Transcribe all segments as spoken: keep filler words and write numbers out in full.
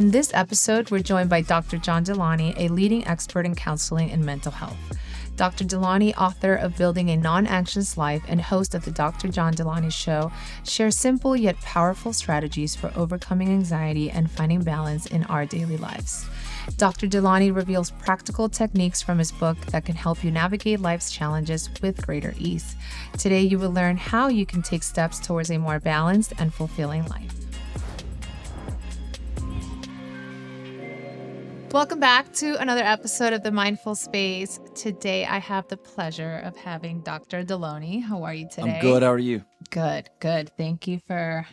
In this episode, we're joined by Doctor John Delony, a leading expert in counseling and mental health. Doctor Delony, author of Building a Non-Anxious Life and host of The Doctor John Delony Show, shares simple yet powerful strategies for overcoming anxiety and finding balance in our daily lives. Doctor Delony reveals practical techniques from his book that can help you navigate life's challenges with greater ease. Today, you will learn how you can take steps towards a more balanced and fulfilling life. Welcome back to another episode of The Mindful Space. Today, I have the pleasure of having Doctor Delony. How are you today? I'm good. How are you? Good, good. Thank you for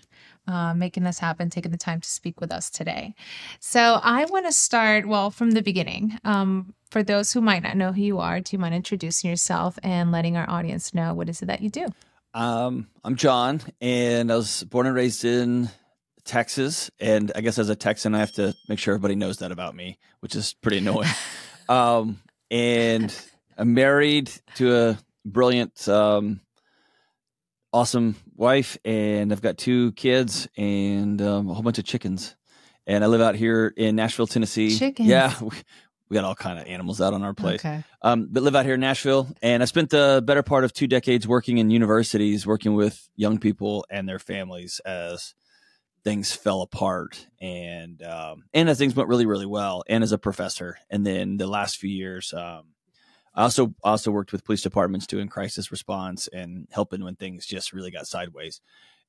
Uh, making this happen, taking the time to speak with us today. So I want to start, well, from the beginning. Um, for those who might not know who you are, do you mind introducing yourself and letting our audience know what is it that you do? Um, I'm John, and I was born and raised in Texas. And I guess as a Texan, I have to make sure everybody knows that about me, which is pretty annoying. um, and I'm married to a brilliant um awesome wife, and I've got two kids and um, a whole bunch of chickens, and I live out here in Nashville, Tennessee. Chickens. Yeah, we, we got all kind of animals out on our place. Okay. Um, but live out here in Nashville, and I spent the better part of two decades working in universities, working with young people and their families as things fell apart, and um, and as things went really, really well, and as a professor. And then the last few years, um, I also also worked with police departments doing crisis response and helping when things just really got sideways.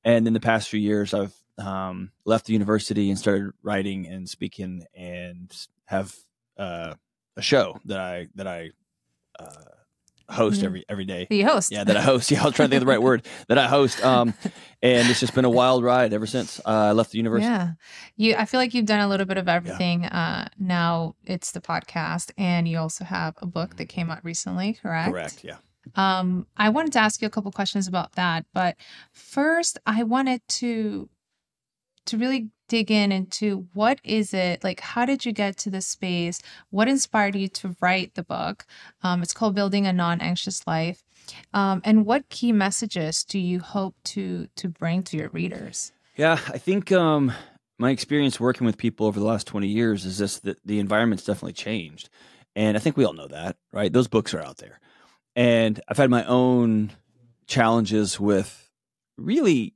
And in the past few years, I've um, left the university and started writing and speaking, and have uh, a show that I that I uh, host every every day. You host, yeah, that I host. Yeah, I was trying to think of the right word that I host. Um, and it's just been a wild ride ever since uh, I left the university. Yeah, you. I feel like you've done a little bit of everything. Yeah. Uh, now it's the podcast, and you also have a book that came out recently, correct? Correct. Yeah. Um, I wanted to ask you a couple questions about that, but first, I wanted to to really dig in into what is it, like, how did you get to this space? What inspired you to write the book? Um, it's called Building a Non-Anxious Life. Um, and what key messages do you hope to to bring to your readers? Yeah, I think um, my experience working with people over the last twenty years is this, that the environment's definitely changed. And I think we all know that, right? Those books are out there. And I've had my own challenges with really,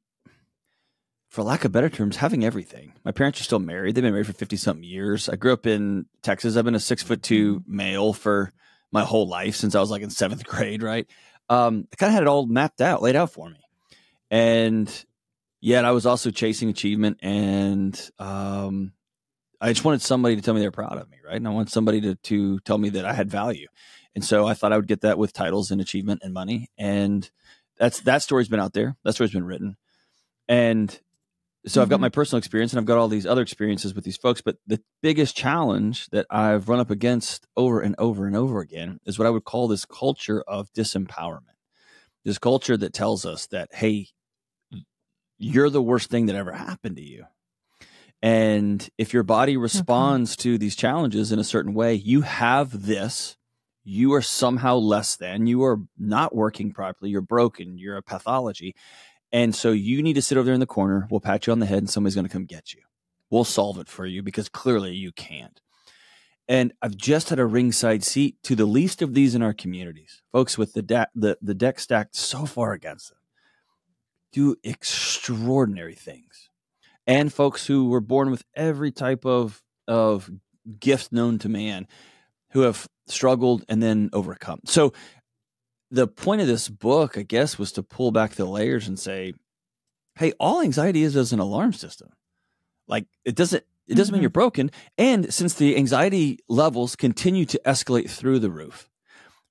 for lack of better terms, having everything. My parents are still married. They've been married for fifty something years. I grew up in Texas. I've been a six foot two male for my whole life since I was like in seventh grade, right? Um, I kind of had it all mapped out, laid out for me. And yet I was also chasing achievement, and um, I just wanted somebody to tell me they're proud of me, right? And I wanted somebody to, to tell me that I had value. And so I thought I would get that with titles and achievement and money. And that's, that story's been out there. That story's been written. And so I've got my personal experience, and I've got all these other experiences with these folks. But the biggest challenge that I've run up against over and over and over again is what I would call this culture of disempowerment, this culture that tells us that, hey, you're the worst thing that ever happened to you. And if your body responds to these challenges in a certain way, you have this, you are somehow less than, you are not working properly, you're broken, you're a pathology. And so you need to sit over there in the corner. We'll pat you on the head, and somebody's going to come get you. We'll solve it for you because clearly you can't. And I've just had a ringside seat to the least of these in our communities, folks with the de the, the deck stacked so far against them, do extraordinary things, and folks who were born with every type of of gift known to man, who have struggled and then overcome. So the point of this book, I guess, was to pull back the layers and say, hey, all anxiety is is an alarm system. Like, it doesn't, it doesn't mm-hmm. mean you're broken. And since the anxiety levels continue to escalate through the roof,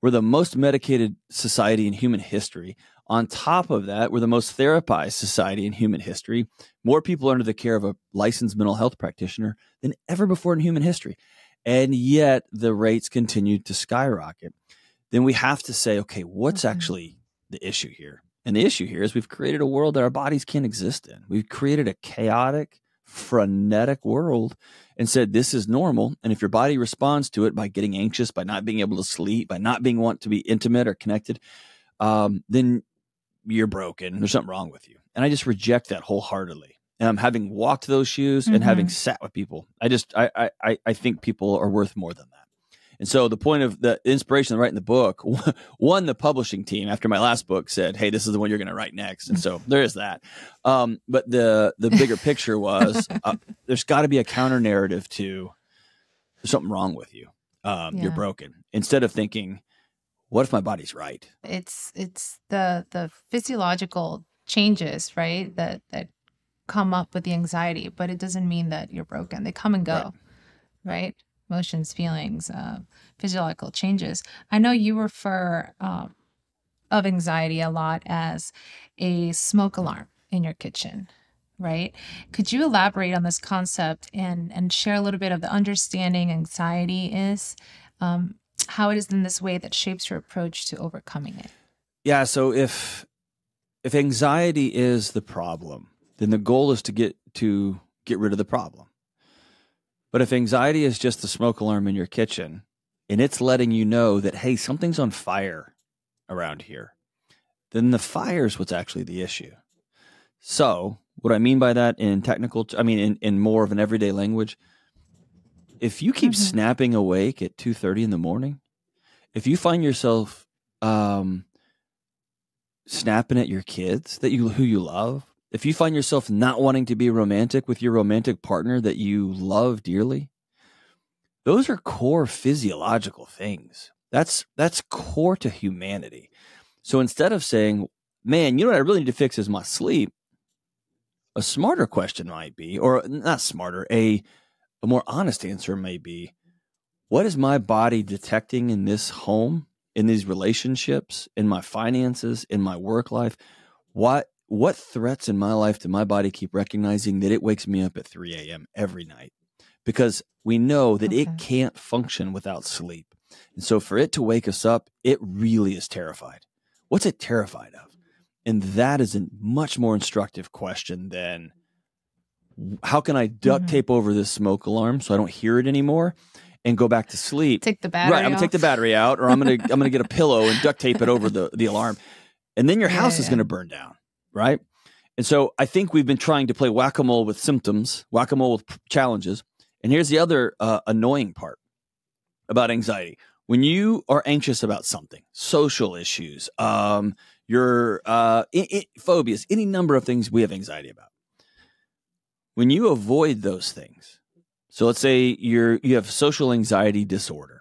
we're the most medicated society in human history. On top of that, we're the most therapized society in human history. More people are under the care of a licensed mental health practitioner than ever before in human history. And yet the rates continue to skyrocket. Then we have to say, okay, what's actually the issue here? And the issue here is we've created a world that our bodies can't exist in. We've created a chaotic, frenetic world and said, this is normal. And if your body responds to it by getting anxious, by not being able to sleep, by not being want to be intimate or connected, um, then you're broken. There's something wrong with you. And I just reject that wholeheartedly. um, having walked those shoes mm-hmm. and having sat with people. I just, I, I, I think people are worth more than that. And so the point of the inspiration of writing the book, one, the publishing team after my last book said, hey, this is the one you're going to write next. And so there is that. Um, but the the bigger picture was uh, there's got to be a counter narrative to there's something wrong with you. Um, yeah. You're broken. Instead of thinking, what if my body's right? It's it's the the physiological changes, right, that, that come up with the anxiety, but it doesn't mean that you're broken. They come and go, right? right? Emotions, feelings, uh, physiological changes. I know you refer um, of anxiety a lot as a smoke alarm in your kitchen, right? Could you elaborate on this concept and, and share a little bit of the understanding anxiety is, um, how it is in this way that shapes your approach to overcoming it? Yeah, so if, if anxiety is the problem, then the goal is to get, to get rid of the problem. But if anxiety is just the smoke alarm in your kitchen and it's letting you know that, hey, something's on fire around here, then the fire is what's actually the issue. So what I mean by that in technical, I mean, in, in more of an everyday language, if you keep mm-hmm. snapping awake at two thirty in the morning, if you find yourself um, snapping at your kids that you who you love, if you find yourself not wanting to be romantic with your romantic partner that you love dearly, those are core physiological things. That's that's core to humanity. So instead of saying, man, you know what I really need to fix is my sleep, a smarter question might be, or not smarter, a, a more honest answer may be, what is my body detecting in this home, in these relationships, in my finances, in my work life? What? What threats in my life did my body keep recognizing that it wakes me up at three A M every night? Because we know that okay. it can't function without sleep. And so for it to wake us up, it really is terrified. What's it terrified of? And that is a much more instructive question than how can I duct tape mm-hmm. over this smoke alarm so I don't hear it anymore and go back to sleep? Take the battery right, I'm gonna off. take the battery out, or I'm gonna I'm gonna get a pillow and duct tape it over the, the alarm. And then your house yeah, yeah. is gonna burn down. Right. And so I think we've been trying to play whack-a-mole with symptoms, whack-a-mole with challenges. And here's the other uh, annoying part about anxiety. When you are anxious about something, social issues, um, your uh, phobias, any number of things we have anxiety about. When you avoid those things, so let's say you're, you have social anxiety disorder,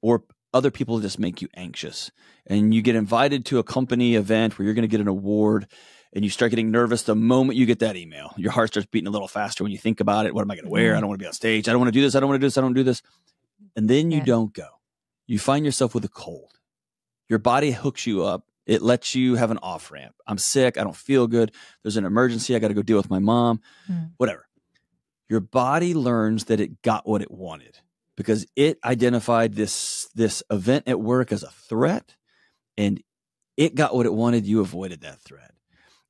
or other people just make you anxious, and you get invited to a company event where you're going to get an award, and you start getting nervous the moment you get that email. Your heart starts beating a little faster when you think about it. What am I going to wear? I don't want to be on stage. I don't want to do this. I don't want to do this. I don't do this. And then you yeah. don't go. You find yourself with a cold. Your body hooks you up. It lets you have an off ramp. I'm sick. I don't feel good. There's an emergency. I got to go deal with my mom, mm. whatever. Your body learns that it got what it wanted because it identified this, this event at work as a threat, and it got what it wanted. You avoided that threat.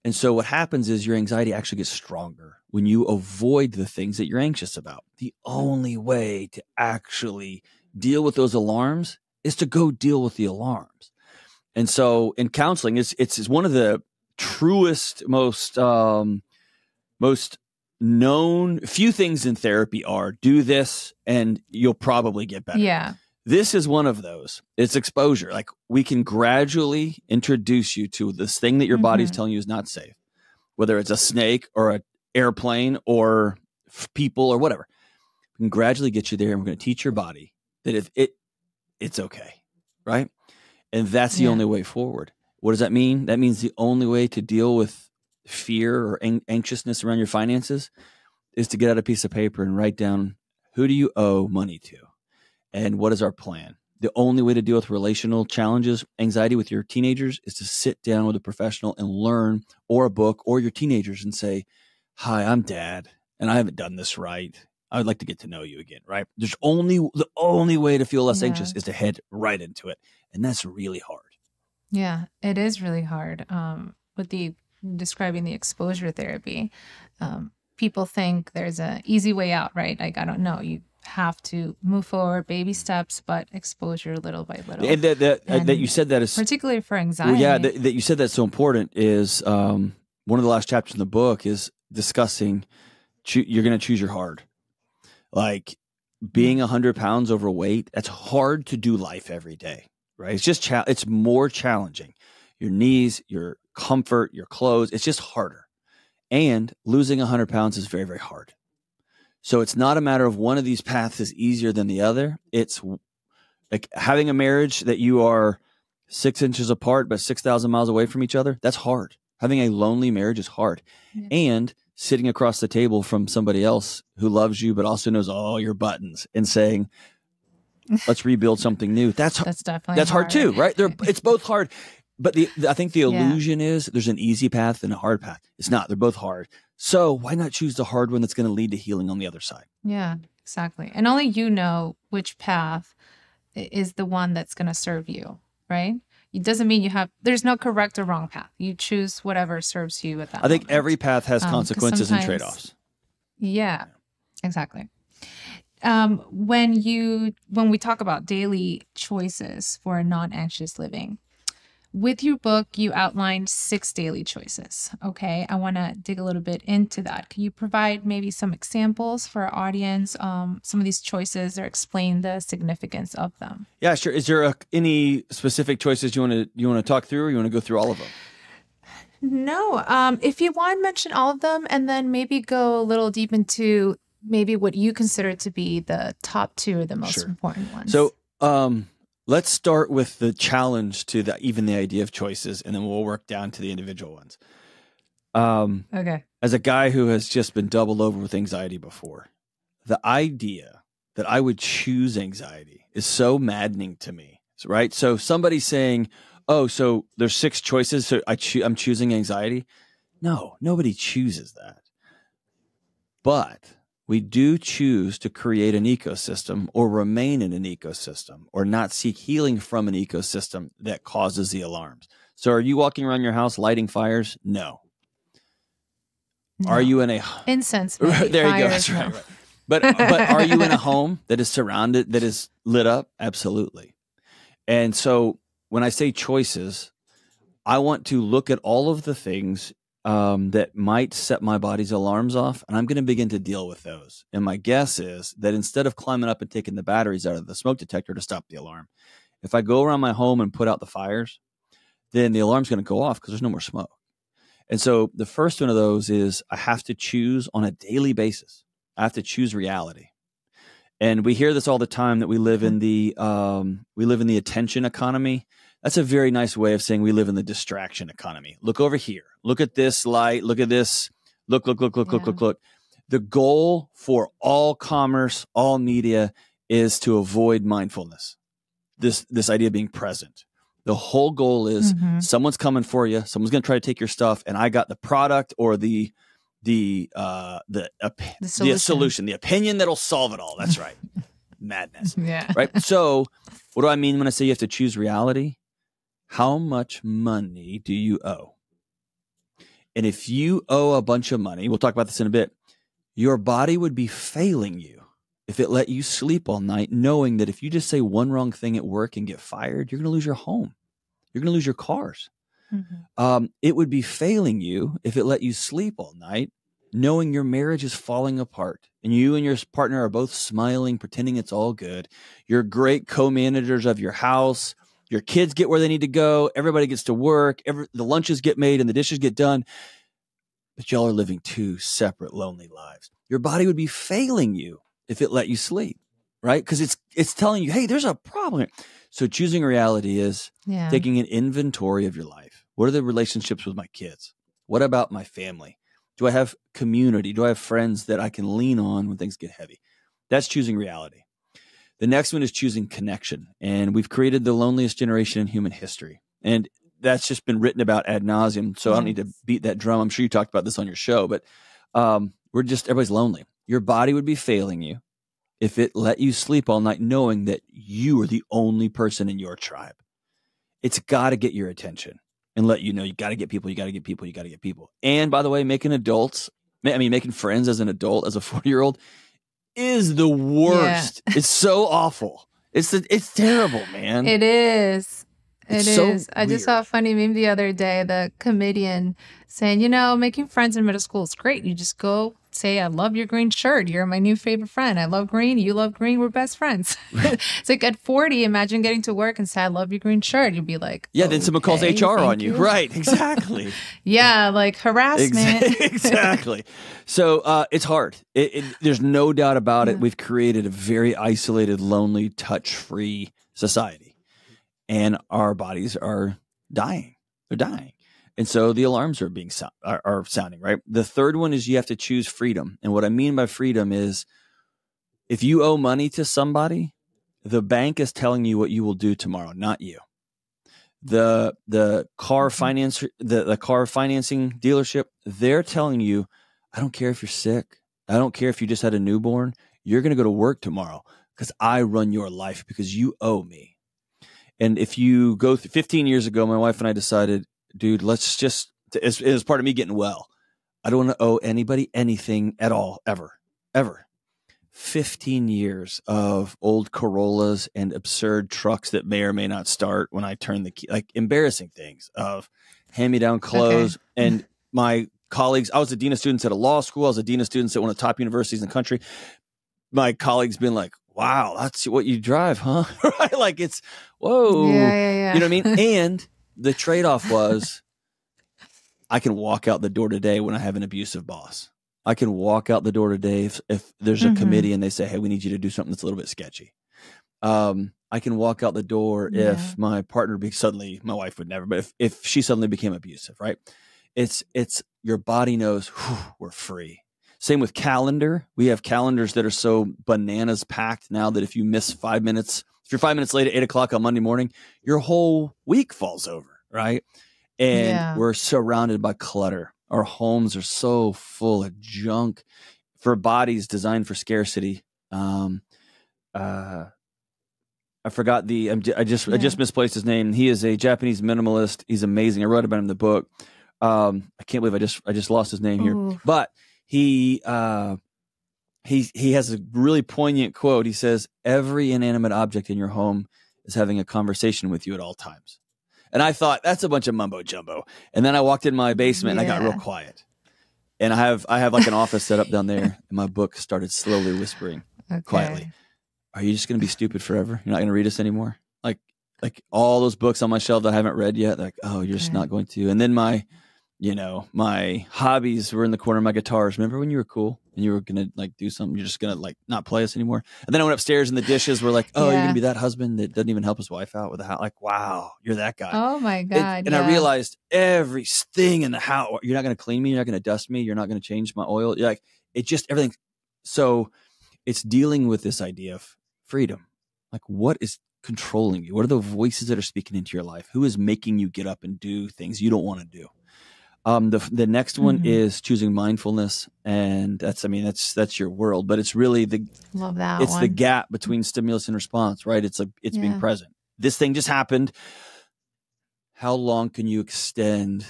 And so what happens is your anxiety actually gets stronger when you avoid the things that you're anxious about. The only way to actually deal with those alarms is to go deal with the alarms. And so in counseling, it's, it's, it's one of the truest, most, um, most known few things in therapy are do this and you'll probably get better. Yeah. This is one of those. It's exposure. Like, we can gradually introduce you to this thing that your mm-hmm. body's telling you is not safe, whether it's a snake or an airplane or people or whatever. We can gradually get you there, and we're going to teach your body that if it, it's okay, right? And that's the yeah. only way forward. What does that mean? That means the only way to deal with fear or an- anxiousness around your finances is to get out a piece of paper and write down, who do you owe money to? And what is our plan? The only way to deal with relational challenges, anxiety with your teenagers, is to sit down with a professional and learn, or a book, or your teenagers, and say, hi, I'm Dad, and I haven't done this right. I would like to get to know you again, right? There's only the only way to feel less yeah. anxious is to head right into it. And that's really hard. Yeah, it is really hard. Um, with the describing the exposure therapy, um, people think there's an easy way out, right? Like, I don't know, you have to move forward, baby steps, but exposure little by little. And that, that, and that you said that is particularly for anxiety. Well, yeah, that, that you said that's so important is um, one of the last chapters in the book is discussing, cho- you're going to choose your hard. Like being one hundred pounds overweight, that's hard to do life every day, right? It's just, cha- it's more challenging. Your knees, your comfort, your clothes, it's just harder. And losing one hundred pounds is very, very hard. So it's not a matter of one of these paths is easier than the other. It's like having a marriage that you are six inches apart, but six thousand miles away from each other. That's hard. Having a lonely marriage is hard. Yeah. And sitting across the table from somebody else who loves you, but also knows all your buttons and saying, let's rebuild something new. That's, that's definitely that's hard, hard too, right? They're, it's both hard. But the, I think the illusion yeah. is there's an easy path and a hard path. It's not. They're both hard. So why not choose the hard one that's going to lead to healing on the other side? Yeah, exactly. And only you know which path is the one that's going to serve you, right? It doesn't mean you have, there's no correct or wrong path. You choose whatever serves you at that I think moment. Every path has consequences um, and trade-offs. Yeah, exactly. Um, when you, when we talk about daily choices for non-anxious living, with your book, you outlined six daily choices. Okay, I want to dig a little bit into that. Can you provide maybe some examples for our audience? Um, some of these choices, or explain the significance of them. Yeah, sure. Is there a, any specific choices you want to you want to talk through, or you want to go through all of them? No. Um, if you want, mention all of them, and then maybe go a little deep into maybe what you consider to be the top two or the most sure. important ones. So. Um, Let's start with the challenge to the, even the idea of choices, and then we'll work down to the individual ones. Um, okay. As a guy who has just been doubled over with anxiety before, the idea that I would choose anxiety is so maddening to me, right? So somebody saying, oh, so there's six choices, so I cho- I'm choosing anxiety. No, nobody chooses that. But we do choose to create an ecosystem or remain in an ecosystem or not seek healing from an ecosystem that causes the alarms. So are you walking around your house lighting fires? No. no. Are you in a... Incense. Maybe. There fires, you go. That's right, right. But, but are you in a home that is surrounded, that is lit up? Absolutely. And so when I say choices, I want to look at all of the things Um, that might set my body's alarms off, and I'm going to begin to deal with those. And my guess is that instead of climbing up and taking the batteries out of the smoke detector to stop the alarm, if I go around my home and put out the fires, then the alarm's going to go off because there's no more smoke. And so the first one of those is I have to choose on a daily basis. I have to choose reality. And we hear this all the time that we live in the um, we live in the attention economy. That's a very nice way of saying we live in the distraction economy. Look over here. Look at this light. Look at this. Look, look, look, look, yeah. look, look, look. The goal for all commerce, all media is to avoid mindfulness. This, this idea of being present. The whole goal is mm-hmm. someone's coming for you. Someone's going to try to take your stuff. And I got the product or the, the, uh, the, op- the, solution. the solution, the opinion that'll solve it all. That's right. Madness. Yeah. Right. So what do I mean when I say you have to choose reality? How much money do you owe? And if you owe a bunch of money, we'll talk about this in a bit, your body would be failing you if it let you sleep all night, knowing that if you just say one wrong thing at work and get fired, you're going to lose your home. You're going to lose your cars. Mm-hmm. Um, it would be failing you if it let you sleep all night, knowing your marriage is falling apart and you and your partner are both smiling, pretending it's all good. You're great co-managers of your house. Your kids get where they need to go. Everybody gets to work. Every, the lunches get made and the dishes get done. But y'all are living two separate lonely lives. Your body would be failing you if it let you sleep, right? Because it's it's telling you, hey, there's a problem. So choosing reality is yeah. taking an inventory of your life. What are the relationships with my kids? What about my family? Do I have community? Do I have friends that I can lean on when things get heavy? That's choosing reality. The next one is choosing connection. And we've created the loneliest generation in human history. And that's just been written about ad nauseum. So yes. I don't need to beat that drum. I'm sure you talked about this on your show, but um, we're just, everybody's lonely. Your body would be failing you if it let you sleep all night, knowing that you are the only person in your tribe. It's got to get your attention and let you know, you got to get people, you got to get people, you got to get people. And by the way, making adults, I mean, making friends as an adult, as a forty year old, is the worst. Yeah. It's so awful. It's it's terrible, man. It is. It's it so is. Weird. I just saw a funny meme the other day, the comedian saying, you know, making friends in middle school is great. You just go say, I love your green shirt. You're my new favorite friend. I love green. You love green. We're best friends. It's like at forty, imagine getting to work and say, I love your green shirt. You'd be like, yeah, okay, then someone calls H R on you. you. Right. Exactly. Yeah. Like harassment. Exactly. So uh, it's hard. It, it, there's no doubt about it. Yeah. We've created a very isolated, lonely, touch-free society. And our bodies are dying. They're dying. And so the alarms are being so are, are sounding, right? The third one is you have to choose freedom. And what I mean by freedom is if you owe money to somebody, the bank is telling you what you will do tomorrow, not you. The the car finance the, the car financing dealership, they're telling you, I don't care if you're sick. I don't care if you just had a newborn. You're going to go to work tomorrow because I run your life because you owe me. And if you go through fifteen years ago, my wife and I decided, dude, let's just, it was part of me getting well. I don't want to owe anybody anything at all, ever, ever. fifteen years of old Corollas and absurd trucks that may or may not start when I turn the key, like embarrassing things of hand-me-down clothes. Okay. And my colleagues, I was a dean of students at a law school. I was a dean of students at one of the top universities in the country. My colleagues been like, wow, that's what you drive, huh? Right? Like it's, whoa. Yeah, yeah, yeah. You know what I mean? And the trade-off was I can walk out the door today when I have an abusive boss. I can walk out the door today if, if there's a mm-hmm. committee and they say, hey, we need you to do something that's a little bit sketchy. Um, I can walk out the door yeah. if my partner be suddenly, my wife would never, but if, if she suddenly became abusive, right? It's, it's your body knows, whew, we're free. Same with calendar. We have calendars that are so bananas packed now that if you miss five minutes, if you're five minutes late at eight o'clock on Monday morning, your whole week falls over, right? And yeah. we're surrounded by clutter. Our homes are so full of junk for bodies designed for scarcity. Um, uh, I forgot the, I just, yeah. I just misplaced his name. He is a Japanese minimalist. He's amazing. I wrote about him in the book. Um, I can't believe I just, I just lost his name Ooh. here, but He uh, he he has a really poignant quote. He says, every inanimate object in your home is having a conversation with you at all times. And I thought, that's a bunch of mumbo jumbo. And then I walked in my basement yeah. and I got real quiet. And I have I have like an office set up down there. And my book started slowly whispering okay. quietly. Are you just going to be stupid forever? You're not going to read us anymore? Like like all those books on my shelf that I haven't read yet. Like, oh, you're okay. just not going to. And then my... You know, my hobbies were in the corner of my guitars. Remember when you were cool and you were going to like do something? You're just going to like not play us anymore. And then I went upstairs and the dishes were like, oh, yeah. you're going to be that husband that doesn't even help his wife out with the house. Like, wow, you're that guy. Oh, my God. It, and yeah. I realized everything in the house. You're not going to clean me. You're not going to dust me. You're not going to change my oil. You're like it just everything. So it's dealing with this idea of freedom. Like what is controlling you? What are the voices that are speaking into your life? Who is making you get up and do things you don't want to do? Um, the, the next one mm-hmm. is choosing mindfulness. And that's, I mean, that's, that's your world, but it's really the, Love that it's one. the gap between stimulus and response, right? It's like, it's yeah. being present. This thing just happened. How long can you extend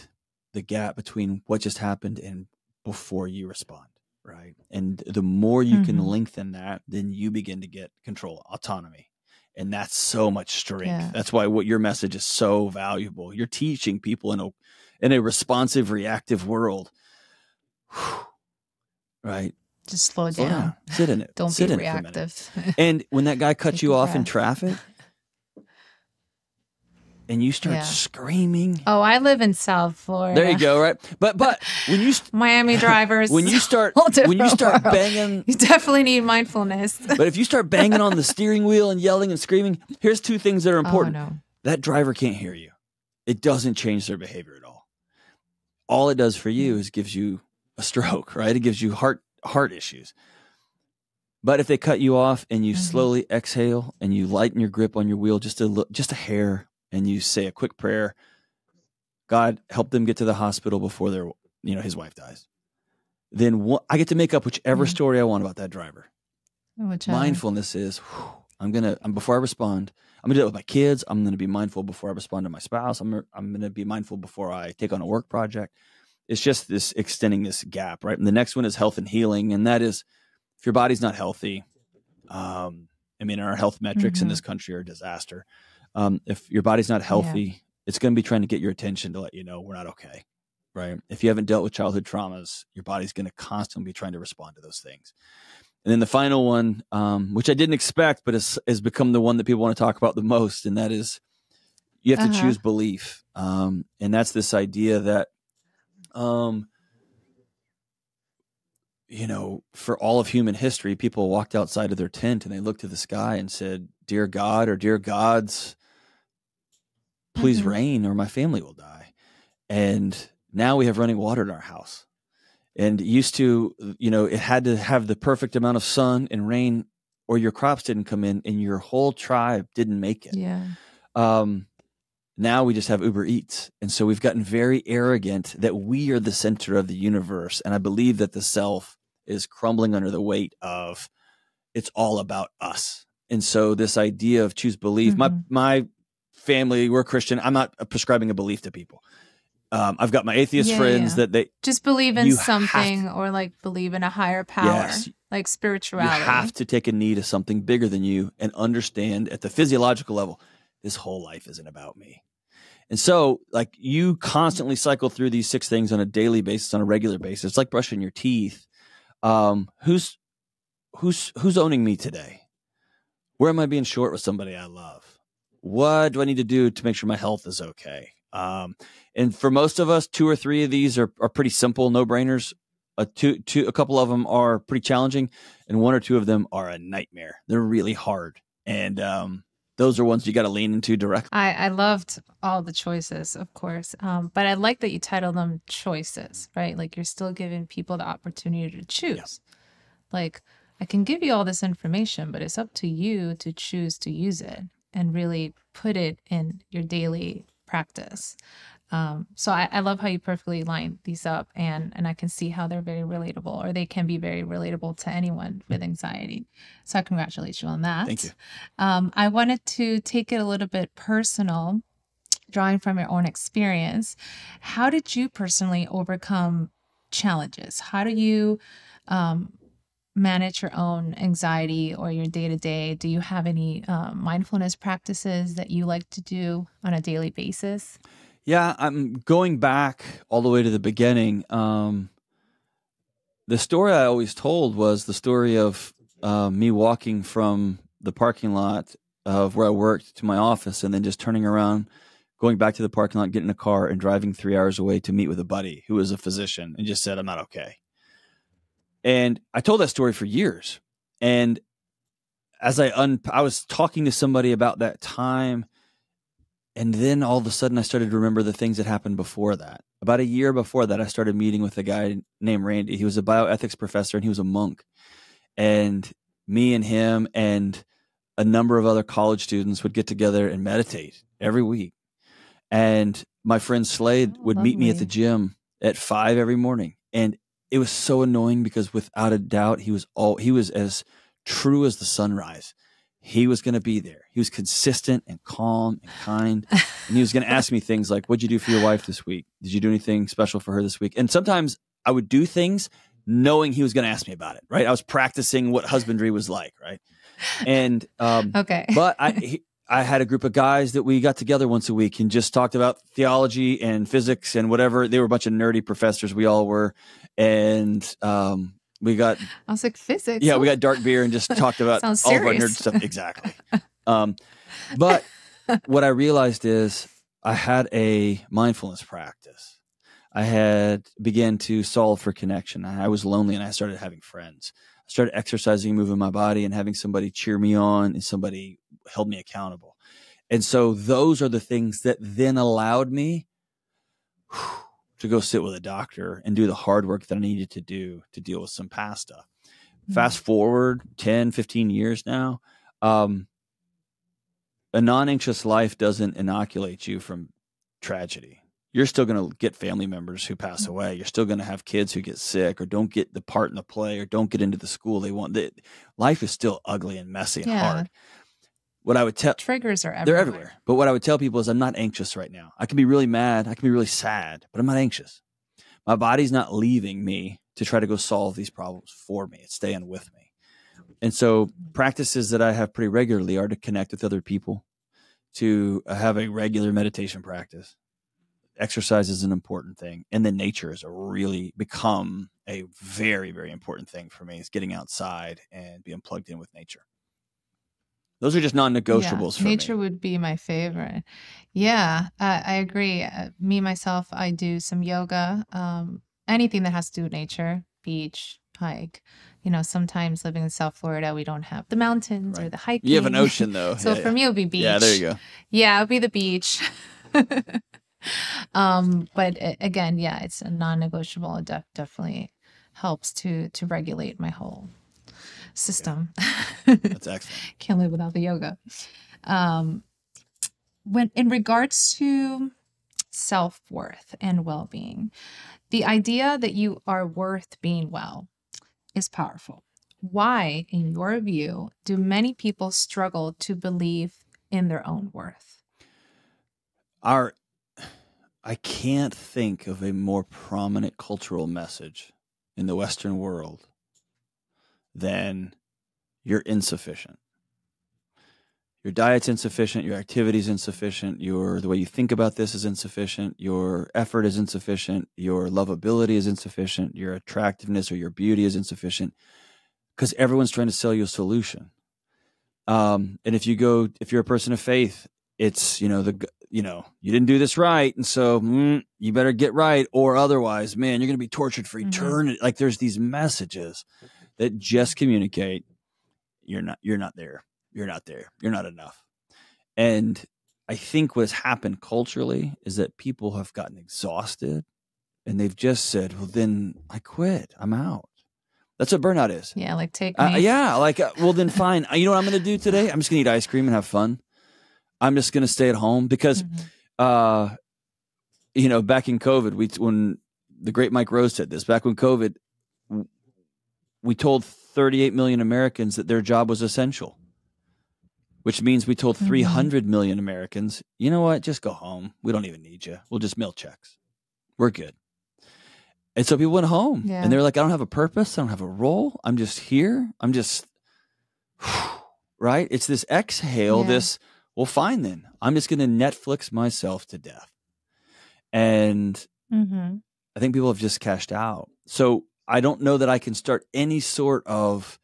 the gap between what just happened and before you respond? Right. And the more you mm-hmm. can lengthen that, then you begin to get control, autonomy. And that's so much strength. Yeah. That's why what your message is so valuable. You're teaching people in a, in a responsive, reactive world. Whew. Right. Just slow down. Yeah. Sit in it. Don't Sit be in reactive. It and when that guy cuts you off breath. in traffic and you start yeah. screaming. Oh, I live in South Florida. There you go. Right. But, but when you, Miami drivers, when you start, when you start world. banging, you definitely need mindfulness. But if you start banging on the steering wheel and yelling and screaming, here's two things that are important. Oh, no. That driver can't hear you. It doesn't change their behavior at all. All it does for you is gives you a stroke, right? It gives you heart heart issues. But if they cut you off and you mm-hmm. slowly exhale and you lighten your grip on your wheel just a just a hair and you say a quick prayer, God help them get to the hospital before their you know his wife dies. Then one, I get to make up whichever mm-hmm. story I want about that driver. Which mindfulness I... is whew, I'm gonna I'm, before I respond. I'm gonna do it with my kids. I'm gonna be mindful before I respond to my spouse. I'm I'm gonna be mindful before I take on a work project. It's just this extending this gap, right? And the next one is health and healing, and that is if your body's not healthy. Um, I mean, our health metrics mm-hmm. in this country are a disaster. Um, if your body's not healthy, yeah. it's going to be trying to get your attention to let you know we're not okay, right? If you haven't dealt with childhood traumas, your body's going to constantly be trying to respond to those things. And then the final one, um, which I didn't expect, but has, has become the one that people want to talk about the most, and that is you have uh-huh. to choose belief. Um, and that's this idea that, um, you know, for all of human history, people walked outside of their tent and they looked to the sky and said, "Dear God," or "Dear gods, please mm-hmm. rain or my family will die." And now we have running water in our house. And used to, you know, it had to have the perfect amount of sun and rain or your crops didn't come in and your whole tribe didn't make it. Yeah. Um, now we just have Uber Eats. And so we've gotten very arrogant that we are the center of the universe. And I believe that the self is crumbling under the weight of it's all about us. And so this idea of choose belief, mm-hmm. my, my family, we're Christian. I'm not prescribing a belief to people. Um, I've got my atheist yeah, friends yeah. that they just believe in something to, or like believe in a higher power, yes, like spirituality. You have to take a knee to something bigger than you and understand at the physiological level, this whole life isn't about me. And so like you constantly cycle through these six things on a daily basis, on a regular basis. It's like brushing your teeth. Um, who's, who's, who's owning me today? Where am I being short with somebody I love? What do I need to do to make sure my health is okay? Um, and for most of us, two or three of these are, are pretty simple no-brainers. A two, two, a couple of them are pretty challenging, and one or two of them are a nightmare. They're really hard, and um, those are ones you got to lean into directly. I, I loved all the choices, of course, um, but I like that you title them choices, right? Like you're still giving people the opportunity to choose. Yeah. Like I can give you all this information, but it's up to you to choose to use it and really put it in your daily practice. Um, so I, I love how you perfectly line these up, and, and I can see how they're very relatable, or they can be very relatable to anyone with anxiety. So I congratulate you on that. Thank you. Um, I wanted to take it a little bit personal, drawing from your own experience. How did you personally overcome challenges? How do you um, manage your own anxiety or your day-to-day? Do you have any uh, mindfulness practices that you like to do on a daily basis? Yeah, I'm going back all the way to the beginning. Um, the story I always told was the story of uh, me walking from the parking lot of where I worked to my office and then just turning around, going back to the parking lot, getting in a car and driving three hours away to meet with a buddy who was a physician and just said, "I'm not okay." And I told that story for years. And as I, un I was talking to somebody about that time, and then all of a sudden I started to remember the things that happened before that. About a year before that, I started meeting with a guy named Randy. He was a bioethics professor and he was a monk. And me and him and a number of other college students would get together and meditate every week. And my friend Slade oh, would lovely. meet me at the gym at five every morning. And it was so annoying because without a doubt, he was all, he was as true as the sunrise. He was going to be there. He was consistent and calm and kind. And he was going to ask me things like, "What'd you do for your wife this week? Did you do anything special for her this week?" And sometimes I would do things knowing he was going to ask me about it. Right. I was practicing what husbandry was like. Right. And, um, okay. but I, he, I had a group of guys that we got together once a week and just talked about theology and physics and whatever. They were a bunch of nerdy professors. We all were. And, um, we got, I was like physics. Yeah. We got dark beer and just talked about all of our nerd stuff. Exactly. um, but what I realized is I had a mindfulness practice. I had began to solve for connection. I was lonely and I started having friends. I started exercising, moving my body and having somebody cheer me on and somebody held me accountable. And so those are the things that then allowed me whew, to go sit with a doctor and do the hard work that I needed to do to deal with some past stuff. Mm-hmm. Fast forward ten, fifteen years now, um, a non-anxious life doesn't inoculate you from tragedy. You're still going to get family members who pass away. You're still going to have kids who get sick or don't get the part in the play or don't get into the school they want. The, life is still ugly and messy and yeah. hard. What I would tell triggers are everywhere. They're everywhere. But what I would tell people is I'm not anxious right now. I can be really mad. I can be really sad, but I'm not anxious. My body's not leaving me to try to go solve these problems for me. It's staying with me. And so practices that I have pretty regularly are to connect with other people, to have a regular meditation practice. Exercise is an important thing. And then nature has really become a very, very important thing for me, is getting outside and being plugged in with nature. Those are just non-negotiables yeah, for me. Nature would be my favorite. Yeah, uh, I agree. Uh, me, myself, I do some yoga, um, anything that has to do with nature, beach, hike. You know, sometimes living in South Florida, we don't have the mountains right. or the hiking. You have an ocean, though. so yeah, for yeah. me, it would be beach. Yeah, there you go. Yeah, it would be the beach. um, but again, yeah, it's a non-negotiable. It de definitely helps to to regulate my whole system. Yeah. That's excellent. Can't live without the yoga. Um, when in regards to self-worth and well-being, the idea that you are worth being well is powerful. Why, in your view, do many people struggle to believe in their own worth? Our, I can't think of a more prominent cultural message in the Western world than you're insufficient. Your diet's insufficient, your activity's insufficient, your the way you think about this is insufficient, your effort is insufficient, your lovability is insufficient, your attractiveness or your beauty is insufficient, because everyone's trying to sell you a solution. Um, and if you go, if you're a person of faith, it's, you know, the, you know, you didn't do this right. And so mm, you better get right, or otherwise, man, you're going to be tortured for eternity. Mm-hmm. Like, there's these messages that just communicate, you're not, you're not there. You're not there. You're not enough. And I think what's happened culturally is that people have gotten exhausted and they've just said, well, then I quit. I'm out. That's what burnout is. Yeah. Like, take me. Uh, yeah. Like, uh, well, then fine. You know what I'm going to do today? I'm just going to eat ice cream and have fun. I'm just going to stay at home because, mm-hmm. uh, you know, back in COVID, we, when the great Mike Rose said this, back when COVID, we told thirty-eight million Americans that their job was essential. Which means we told mm-hmm. three hundred million Americans, you know what, just go home. We don't even need you. We'll just mail checks. We're good. And so people went home yeah. and they're like, I don't have a purpose. I don't have a role. I'm just here. I'm just, right? It's this exhale, yeah. this, well, fine then. I'm just going to Netflix myself to death. And mm-hmm. I think people have just cashed out. So I don't know that I can start any sort of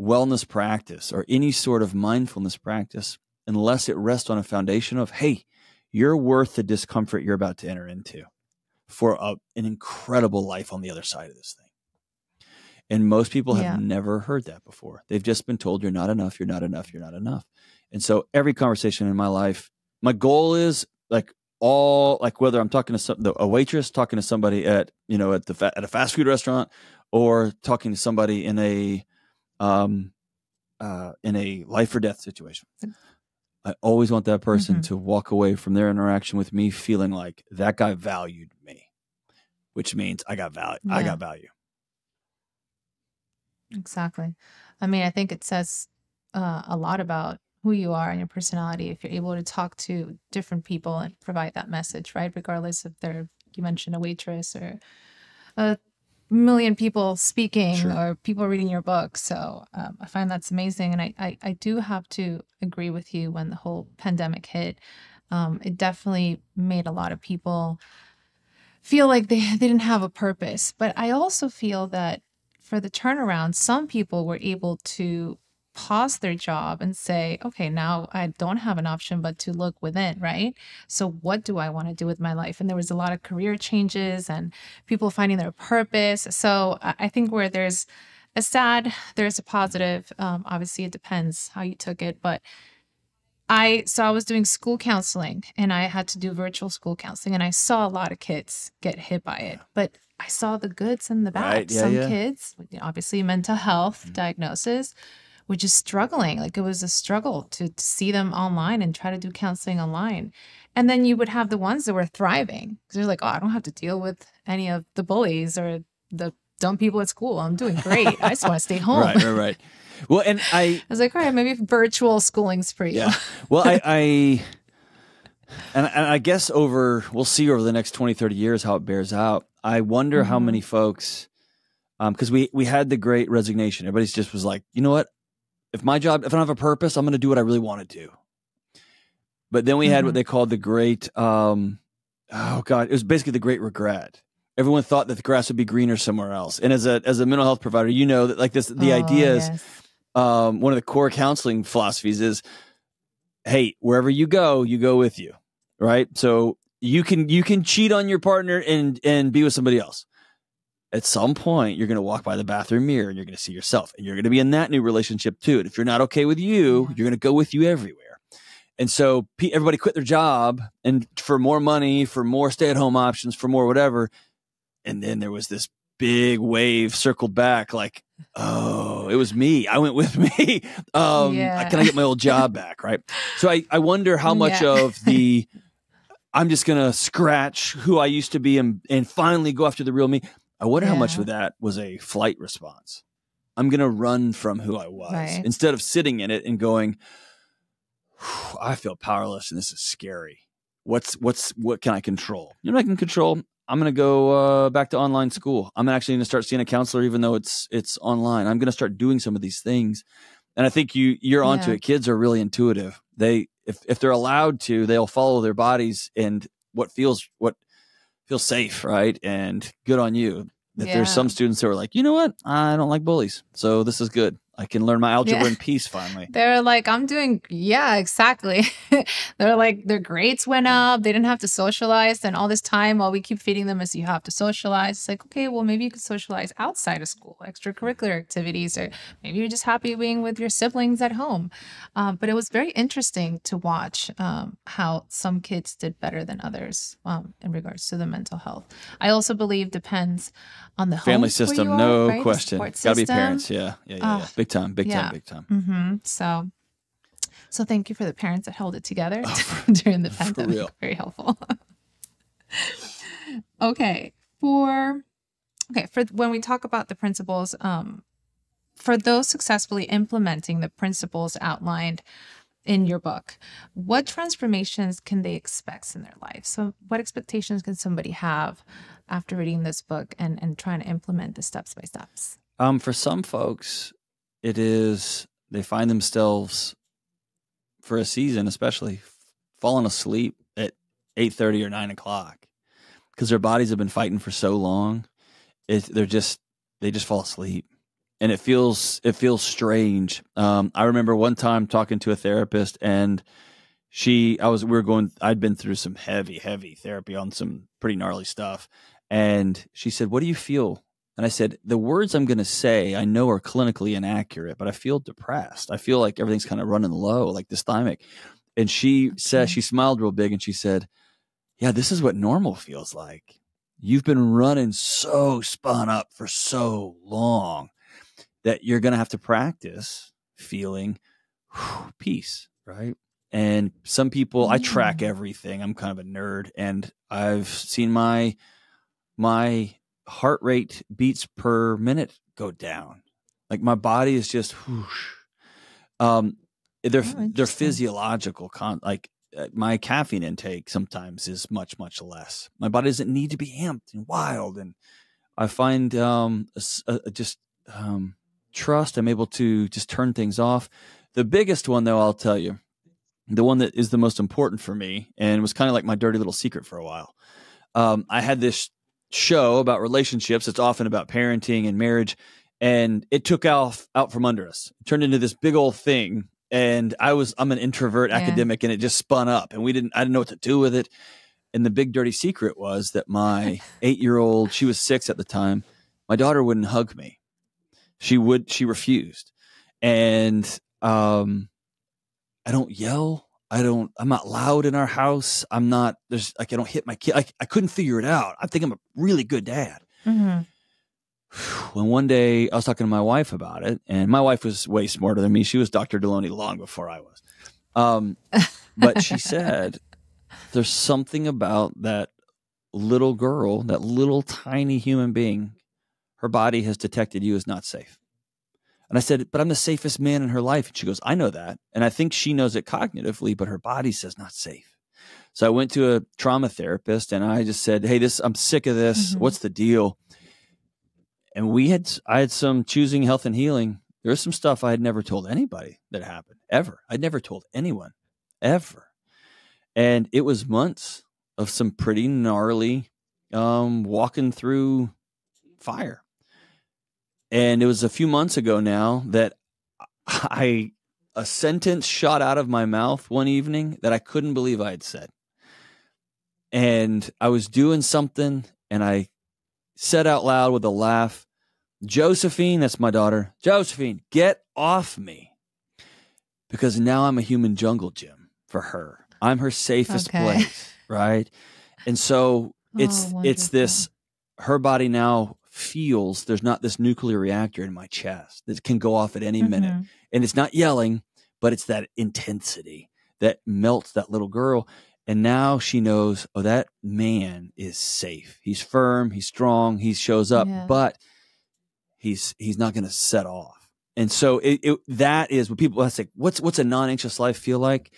wellness practice or any sort of mindfulness practice unless it rests on a foundation of, hey, you're worth the discomfort you're about to enter into for a, an incredible life on the other side of this thing. And most people have yeah. never heard that before. They've just been told you're not enough, you're not enough, you're not enough. And so every conversation in my life, my goal is like all, like whether I'm talking to some, a waitress, talking to somebody at, you know, at the, at a fast food restaurant, or talking to somebody in a, Um, uh, in a life or death situation. I always want that person mm-hmm. to walk away from their interaction with me feeling like that guy valued me, which means I got value. Yeah. I got value. Exactly. I mean, I think it says uh, a lot about who you are and your personality if you're able to talk to different people and provide that message, right? Regardless if they're, you mentioned a waitress or a million people speaking sure. or people reading your book. So um, I find that's amazing. And I, I, I do have to agree with you. When the whole pandemic hit, um, it definitely made a lot of people feel like they, they didn't have a purpose. But I also feel that for the turnaround, some people were able to pause their job and say, okay, now I don't have an option but to look within, right? So what do I want to do with my life? And there was a lot of career changes and people finding their purpose. So I think where there's a sad, there's a positive. Um, obviously, it depends how you took it. But I, so I was doing school counseling and I had to do virtual school counseling, and I saw a lot of kids get hit by it. But I saw the goods and the bad. Right, yeah, Some yeah. kids, obviously mental health mm-hmm. diagnosis, were just struggling. Like, it was a struggle to, to see them online and try to do counseling online. And then you would have the ones that were thriving because they're like, oh, I don't have to deal with any of the bullies or the dumb people at school. I'm doing great. I just want to stay home. Right, right, right. Well, and I, I was like, all right, maybe virtual schooling's for you. Yeah. Well, I, I and, and I guess over, we'll see over the next twenty, thirty years how it bears out. I wonder mm-hmm. how many folks, because um, we, we had the great resignation. Everybody just was like, you know what? If my job, if I don't have a purpose, I'm going to do what I really want to do. But then we mm-hmm. had what they called the great, um, oh God, it was basically the great regret. Everyone thought that the grass would be greener somewhere else. And as a, as a mental health provider, you know that like this, the oh, idea is, yes. um, one of the core counseling philosophies is, hey, wherever you go, you go with you. Right. So you can, you can cheat on your partner and, and be with somebody else. At some point, you're going to walk by the bathroom mirror and you're going to see yourself, and you're going to be in that new relationship too. And if you're not okay with you, you're going to go with you everywhere. And so everybody quit their job and for more money, for more stay-at-home options, for more whatever. And then there was this big wave circled back like, oh, it was me. I went with me. Um, yeah. Can I get my old job back? Right. So I, I wonder how much yeah. of the, I'm just going to scratch who I used to be and, and finally go after the real me. I wonder yeah. how much of that was a flight response. I'm going to run from who I was right. instead of sitting in it and going, I feel powerless and this is scary. What's, what's, what can I control? You know what I can control? I'm going to go uh, back to online school. I'm actually going to start seeing a counselor, even though it's, it's online. I'm going to start doing some of these things. And I think you, you're onto yeah. it. Kids are really intuitive. They, if, if they're allowed to, they'll follow their bodies and what feels, what, feel safe, right? And good on you. That yeah. there's some students who are like, you know what? I don't like bullies. So this is good. I can learn my algebra yeah. in peace finally. They're like, I'm doing, yeah, exactly. They're like, their grades went up. They didn't have to socialize. And all this time while we keep feeding them as you have to socialize, it's like, okay, well, maybe you could socialize outside of school, extracurricular activities, or maybe you're just happy being with your siblings at home. Um, but it was very interesting to watch um, how some kids did better than others um, in regards to the mental health. I also believe depends on the family home system, are, no right? question. Gotta be parents, yeah, yeah, yeah. Uh, yeah. Big time, big yeah. time, big time. Mm-hmm. So, so thank you for the parents that held it together oh, during the pandemic. Real. Very helpful. okay, for okay for when we talk about the principles, um, for those successfully implementing the principles outlined in your book, what transformations can they expect in their life? So, what expectations can somebody have after reading this book and and trying to implement the steps by steps? Um, for some folks, it is they find themselves for a season, especially falling asleep at eight thirty or nine o'clock because their bodies have been fighting for so long. It, they're just they just fall asleep, and it feels it feels strange. Um, I remember one time talking to a therapist, and she I was we were going I'd been through some heavy heavy therapy on some pretty gnarly stuff, and she said, "What do you feel?" And I said, the words I'm going to say I know are clinically inaccurate, but I feel depressed. I feel like everything's kind of running low, like dysthymic. And she okay. said, she smiled real big and she said, yeah, this is what normal feels like. You've been running so spun up for so long that you're going to have to practice feeling whew, peace, right? And some people, yeah. I track everything. I'm kind of a nerd, and I've seen my, my, heart rate beats per minute go down. Like my body is just whoosh. Um, they're, oh, they're physiological. Con like uh, my caffeine intake sometimes is much, much less. My body doesn't need to be amped and wild. And I find um, a, a just um, trust. I'm able to just turn things off. The biggest one though, I'll tell you, the one that is the most important for me and was kind of like my dirty little secret for a while. Um, I had this show about relationships. It's often about parenting and marriage, and it took off out from under us. It turned into this big old thing, and I was I'm an introvert yeah. academic, and it just spun up, and we didn't I didn't know what to do with it. And the big dirty secret was that my eight-year-old, she was six at the time, my daughter wouldn't hug me. She would she refused. And um I don't yell. I don't, I'm not loud in our house. I'm not, there's like, I don't hit my kid. I, I couldn't figure it out. I think I'm a really good dad. Mm-hmm. And one day I was talking to my wife about it, and my wife was way smarter than me. She was Doctor Delony long before I was. Um, but she said, there's something about that little girl, that little tiny human being, her body has detected you as not safe. And I said, but I'm the safest man in her life. And she goes, I know that. And I think she knows it cognitively, but her body says not safe. So I went to a trauma therapist, and I just said, hey, this, I'm sick of this. Mm-hmm. What's the deal? And we had, I had some choosing health and healing. There was some stuff I had never told anybody that happened ever. I'd never told anyone ever. And it was months of some pretty gnarly um, walking through fire. And it was a few months ago now that I, a sentence shot out of my mouth one evening that I couldn't believe I had said. And I was doing something and I said out loud with a laugh, Josephine, that's my daughter, Josephine, get off me. Because now I'm a human jungle gym for her. I'm her safest okay. place, right? And so it's oh, it's this, her body now feels there's not this nuclear reactor in my chest that can go off at any mm-hmm. minute. And it's not yelling, but it's that intensity that melts that little girl. And now she knows, oh, that man is safe. He's firm. He's strong. He shows up, yeah. but he's he's not going to set off. And so it, it, that is what people say, what's, what's a non-anxious life feel like?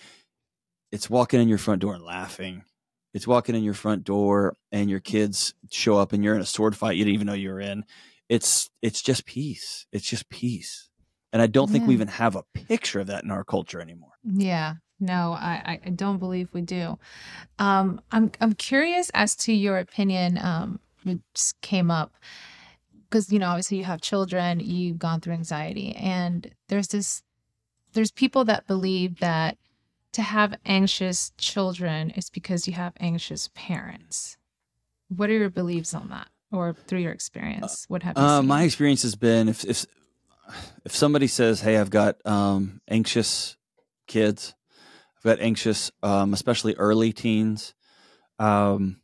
It's walking in your front door and laughing. It's walking in your front door and your kids show up and you're in a sword fight you didn't even know you were in. It's it's just peace. It's just peace. And I don't yeah. think we even have a picture of that in our culture anymore. Yeah. No, I, I don't believe we do. Um, I'm, I'm curious as to your opinion, um, it just came up because, you know, obviously you have children, you've gone through anxiety, and there's this, there's people that believe that to have anxious children is because you have anxious parents. What are your beliefs on that, or through your experience? What have you uh, seen? My experience has been if, if, if somebody says, hey, I've got, um, anxious kids, got anxious, um, especially early teens. Um,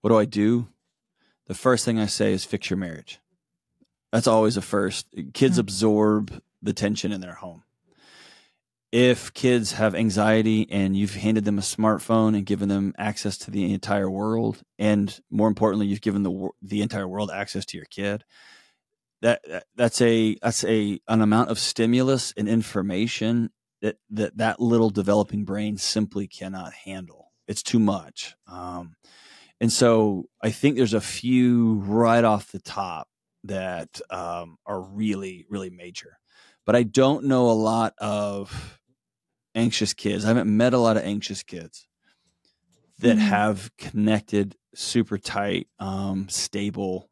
what do I do? The first thing I say is fix your marriage. That's always a first. Kids mm-hmm. absorb the tension in their home. If kids have anxiety and you've handed them a smartphone and given them access to the entire world, and more importantly, you've given the the entire world access to your kid, that, that that's a that's a an amount of stimulus and information that, that that little developing brain simply cannot handle. It's too much. Um, and so I think there's a few right off the top that um, are really, really major. But I don't know a lot of anxious kids. I haven't met a lot of anxious kids that have connected super tight, um, stable,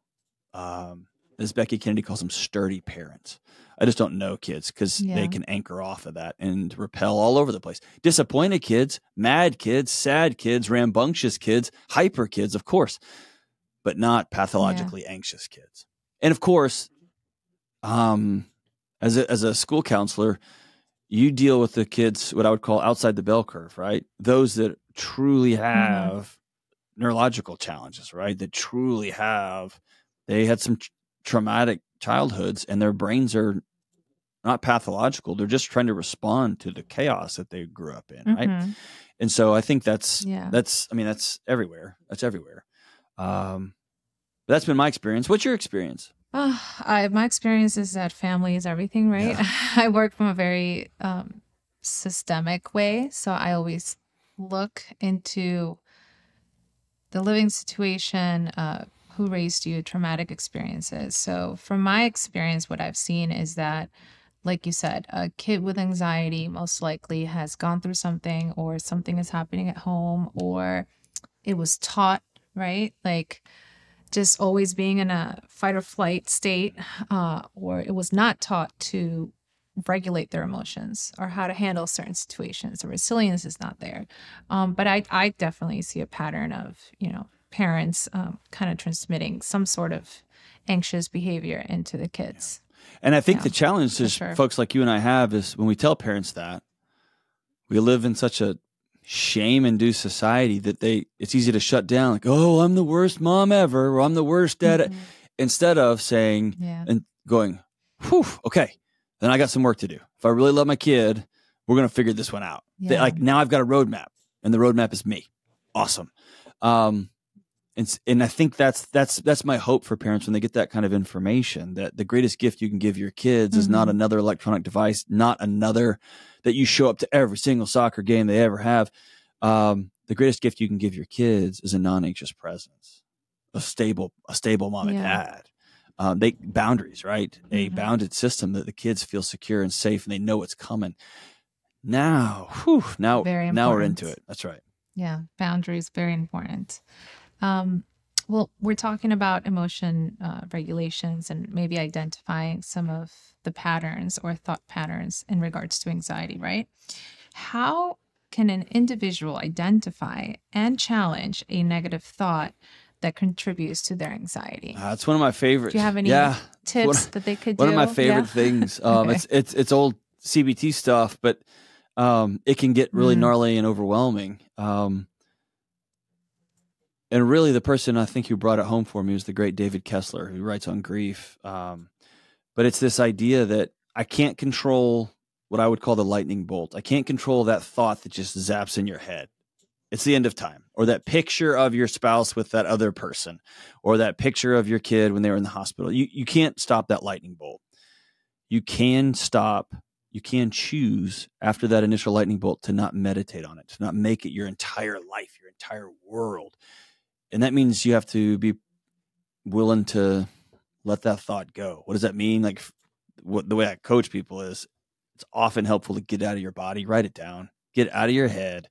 um, as Becky Kennedy calls them, sturdy parents. I just don't know kids because yeah. they can anchor off of that and repel all over the place. Disappointed kids, mad kids, sad kids, rambunctious kids, hyper kids, of course, but not pathologically yeah. anxious kids. And of course, um, as a, as a school counselor, you deal with the kids, what I would call outside the bell curve, right? Those that truly have mm-hmm. neurological challenges, right? That truly have, they had some tr- traumatic childhoods and their brains are not pathological. They're just trying to respond to the chaos that they grew up in. Mm-hmm. Right. And so I think that's, yeah. that's, I mean, that's everywhere. That's everywhere. Um, that's been my experience. What's your experience? Oh, I, my experience is that family is everything, right? Yeah. I work from a very, um, systemic way. So I always look into the living situation, uh, who raised you, traumatic experiences. So from my experience, what I've seen is that, like you said, a kid with anxiety most likely has gone through something, or something is happening at home, or it was taught, right? Like just always being in a fight or flight state, uh, or it was not taught to regulate their emotions or how to handle certain situations. The resilience is not there. Um, but I, I definitely see a pattern of, you know, parents um, kind of transmitting some sort of anxious behavior into the kids. Yeah. And I think yeah, the challenge is sure. folks like you and I have is when we tell parents that we live in such a shame-induced society that they it's easy to shut down, like, oh, I'm the worst mom ever, or I'm the worst dad. Mm-hmm. Instead of saying yeah. and going, whew, okay, then I got some work to do. If I really love my kid, we're going to figure this one out. Yeah. They, like now I've got a roadmap and the roadmap is me. Awesome. Um, And, and I think that's, that's, that's my hope for parents when they get that kind of information, that the greatest gift you can give your kids mm-hmm. is not another electronic device, not another that you show up to every single soccer game they ever have. Um, the greatest gift you can give your kids is a non-anxious presence, a stable, a stable mom yeah. and dad. Um, they boundaries, right? A mm-hmm. bounded system that the kids feel secure and safe and they know what's coming. Now, whew, now, now we're into it. That's right. Yeah, boundaries, very important. Um, well, we're talking about emotion uh, regulations and maybe identifying some of the patterns or thought patterns in regards to anxiety, right? How can an individual identify and challenge a negative thought that contributes to their anxiety? Uh, it's one of my favorites. Do you have any yeah. tips one, that they could one do? One of my favorite yeah. things. Um, okay. it's, it's, it's old C B T stuff, but um, it can get really mm. gnarly and overwhelming. Um, and really the person I think who brought it home for me was the great David Kessler, who writes on grief. Um, but it's this idea that I can't control what I would call the lightning bolt. I can't control that thought that just zaps in your head. It's the end of time, or that picture of your spouse with that other person, or that picture of your kid when they were in the hospital. You, you can't stop that lightning bolt. You can stop. You can choose after that initial lightning bolt to not meditate on it, to not make it your entire life, your entire world. And that means you have to be willing to let that thought go. What does that mean? Like what the way I coach people is it's often helpful to get out of your body, write it down, get out of your head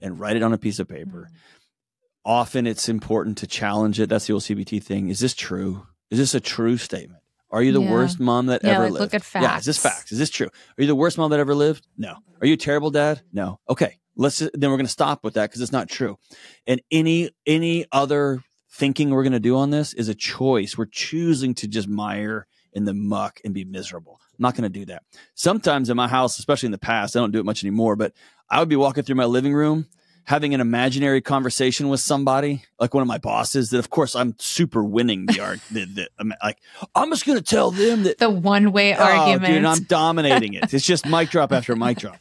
and write it on a piece of paper. Mm-hmm. Often it's important to challenge it. That's the old C B T thing. Is this true? Is this a true statement? Are you the yeah. worst mom that yeah, ever like lived? Look at facts. Yeah, is this facts? Is this true? Are you the worst mom that ever lived? No. Are you a terrible dad? No. Okay. Let's just, then we're going to stop with that because it's not true. And any any other thinking we're going to do on this is a choice. We're choosing to just mire in the muck and be miserable. I'm not going to do that. Sometimes in my house, especially in the past, I don't do it much anymore, but I would be walking through my living room having an imaginary conversation with somebody, like one of my bosses, that of course I'm super winning the art. the, the, I'm like, I'm just going to tell them that the one way oh, argument, dude, I'm dominating it. It's just mic drop after mic drop.